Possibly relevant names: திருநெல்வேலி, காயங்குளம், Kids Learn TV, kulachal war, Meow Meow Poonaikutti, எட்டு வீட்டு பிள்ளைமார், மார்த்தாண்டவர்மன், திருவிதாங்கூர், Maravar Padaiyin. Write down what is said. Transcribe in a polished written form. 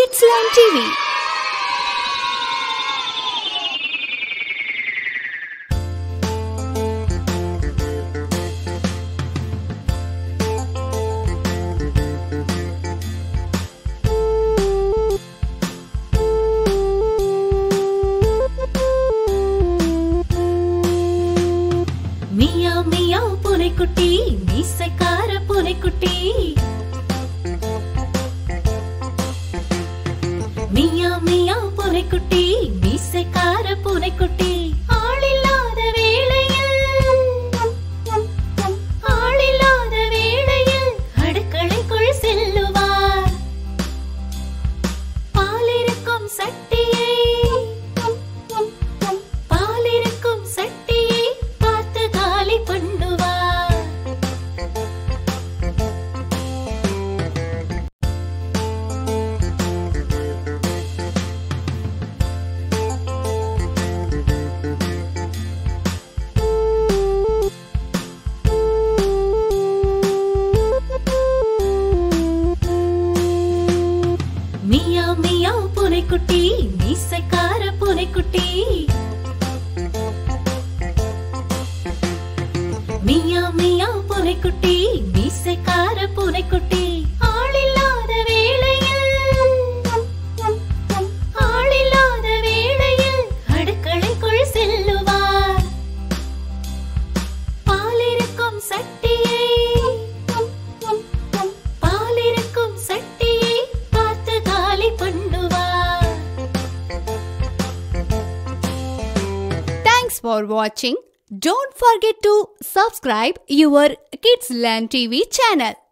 Kids Learn TV. Meow meow Poonaikutti, meesaikara Poonaikutti. Meow meow Poonaikutti, meesaikara Poonaikutti. ஆளில்லாத வேளையில் அடுக்களைக்குள் செல்லுவார். பாலிருக்கும் சட்டியை பார்த்து காலி பண்ணுவார். மியாவ் மியாவ் பூனைக்குட்டி, மீசைக்கார பூனைக்குட்டி. மியாவ் மியாவ் பூனைக்குட்டி, மீசைக்கார பூனைக்குட்டி. ஆளில்லாத வேளையில் அடுக்களைக்குள் செல்லுவார். பாலிருக்கும் சட்டியை Thanks for watching. Don't forget to subscribe your Kids Learn TV channel.